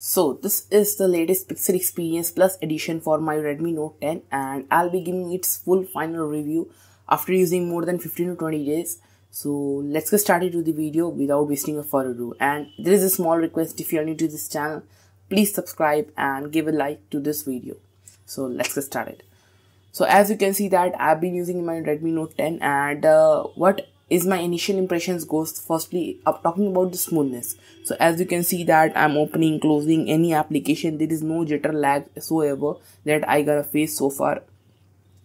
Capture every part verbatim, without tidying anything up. So this is the latest Pixel Experience Plus edition for my Redmi Note ten, and I'll be giving its full final review after using more than fifteen to twenty days. So let's get started with the video without wasting a further ado. And there is a small request: if you are new to this channel, please subscribe and give a like to this video. So let's get started. So as you can see that I've been using my Redmi Note ten, and uh, what is my initial impressions goes firstly up talking about the smoothness. So as you can see that I'm opening, closing any application, there is no jitter lag whatsoever that I gotta face so far,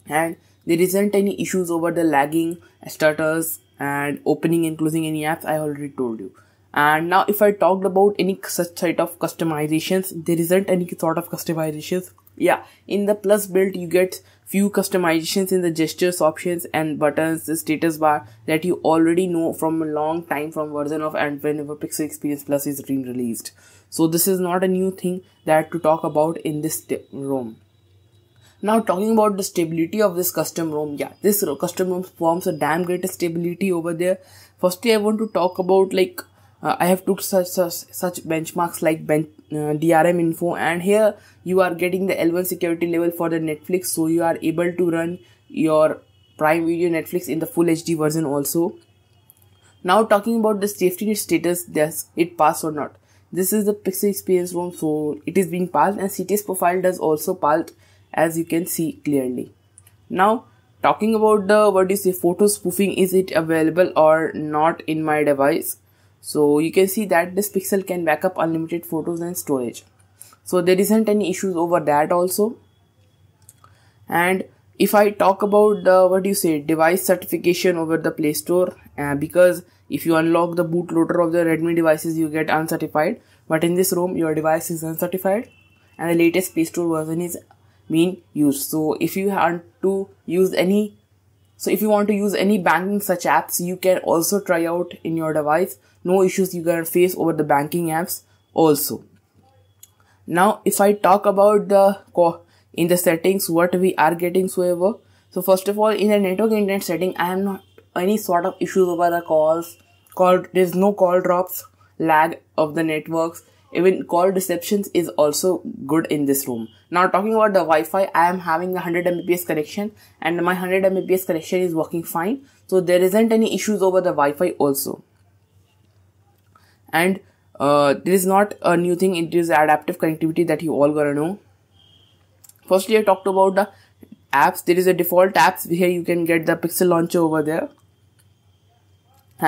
and there isn't any issues over the lagging, stutters, and opening and closing any apps. I already told you. And now if I talked about any such sort of customizations, there isn't any sort of customizations. Yeah, in the Plus build you get few customizations in the gestures, options, and buttons, the status bar that you already know from a long time from version of and whenever Pixel Experience Plus is being released. So this is not a new thing that to talk about in this ROM. Now talking about the stability of this custom ROM, yeah, this custom ROM forms a damn great stability over there. Firstly, I want to talk about like Uh, I have took such such, such benchmarks like bench, uh, D R M info, and here you are getting the L one security level for the Netflix, so you are able to run your Prime Video, Netflix in the full H D version also. Now talking about the safety net status, does it pass or not? This is the Pixel Experience ROM, so it is being passed, and C T S profile does also pass, as you can see clearly. Now talking about the what is the photo spoofing, is it available or not in my device? So you can see that this Pixel can back up unlimited photos and storage, so there isn't any issues over that also. And if I talk about the what do you say device certification over the Play Store, uh, because if you unlock the bootloader of the Redmi devices you get uncertified, but in this ROM your device is uncertified and the latest Play Store version is being used. So if you want to use any So if you want to use any banking such apps, you can also try out in your device. No issues you gonna face over the banking apps also. Now if I talk about the in the settings what we are getting so ever. So first of all, in the network internet setting, I am not any sort of issues over the calls. Call there's no call drops, lag of the networks. Even call receptions is also good in this ROM. Now talking about the Wi-Fi, I am having a one hundred megabits connection, and my one hundred megabits connection is working fine. So there isn't any issues over the Wi-Fi also. And uh, there is not a new thing, it is adaptive connectivity that you all gonna know. Firstly, I talked about the apps. There is a default apps, here you can get the Pixel launcher over there.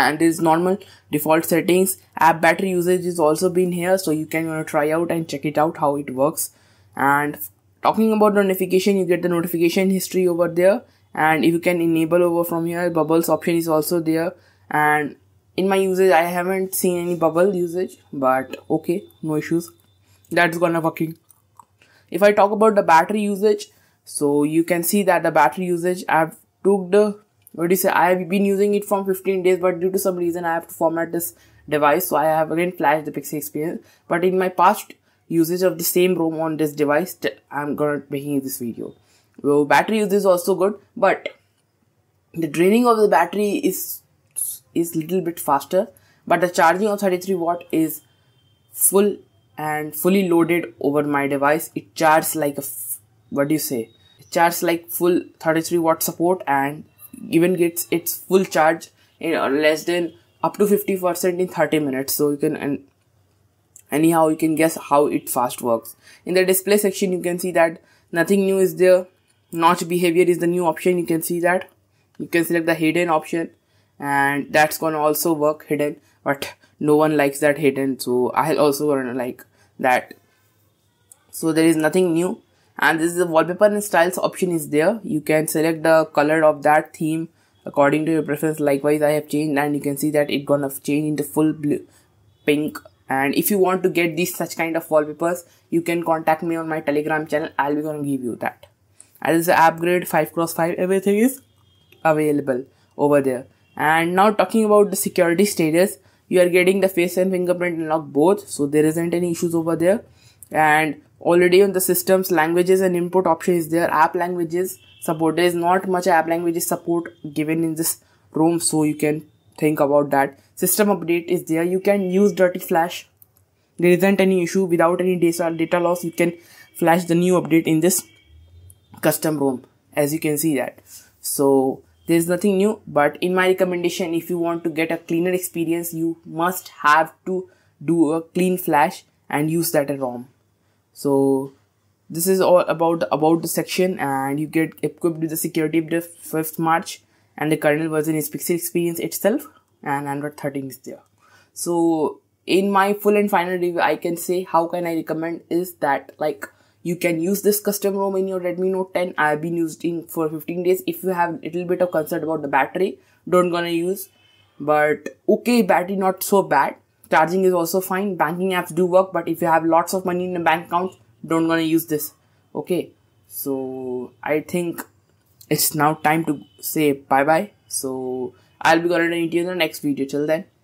And there is normal default settings. App battery usage is also been here, so you can you know, try out and check it out how it works. And talking about notification, you get the notification history over there, and if you can enable over from here, bubbles option is also there. And in my usage I haven't seen any bubble usage, but okay, no issues, that's gonna working. If I talk about the battery usage, so you can see that the battery usage I've took the What do you say? I have been using it from fifteen days, but due to some reason I have to format this device, so I have again flashed the Pixel Experience. But in my past usage of the same ROM on this device, I'm gonna making this video. Well, battery usage is also good, but the draining of the battery is is little bit faster. But the charging of thirty-three watt is full and fully loaded over my device. It charges like a what do you say? It charges like full thirty-three watt support, and even gets its full charge in less than up to fifty percent in thirty minutes. So you can and anyhow you can guess how it fast works. In the display section you can see that nothing new is there. Notch behavior is the new option, you can see that. You can select the hidden option, and that's gonna also work hidden, but no one likes that hidden, so I'll also gonna like that. So there is nothing new. And this is the wallpaper and styles option is there. You can select the color of that theme according to your preference. Likewise, I have changed, and you can see that it gonna change into full blue, pink. And if you want to get these such kind of wallpapers, you can contact me on my Telegram channel. I'll be gonna give you that. And this is the app grid, five cross five, everything is available over there. And now talking about the security status, you are getting the face and fingerprint unlock both, so there isn't any issues over there. And already on the systems, languages and input option is there. App languages support, there is not much app languages support given in this ROM, so you can think about that. System update is there, you can use dirty flash There isn't any issue. Without any data loss, you can flash the new update in this custom ROM, as you can see that. So there is nothing new, but in my recommendation, if you want to get a cleaner experience, you must have to do a clean flash and use that as ROM. So this is all about about the section, and you get equipped with the security update fifth March, and the kernel version is Pixel Experience itself, and Android thirteen is there. So in my full and final review, I can say how can I recommend is that, like, you can use this custom ROM in your Redmi Note ten. I have been using for fifteen days. If you have little bit of concern about the battery, don't gonna use. But okay, battery not so bad. Charging is also fine. Banking apps do work, but if you have lots of money in the bank account, don't gonna use this. Okay, so I think it's now time to say bye bye. So I'll be gonna meet you in the next video. Till then.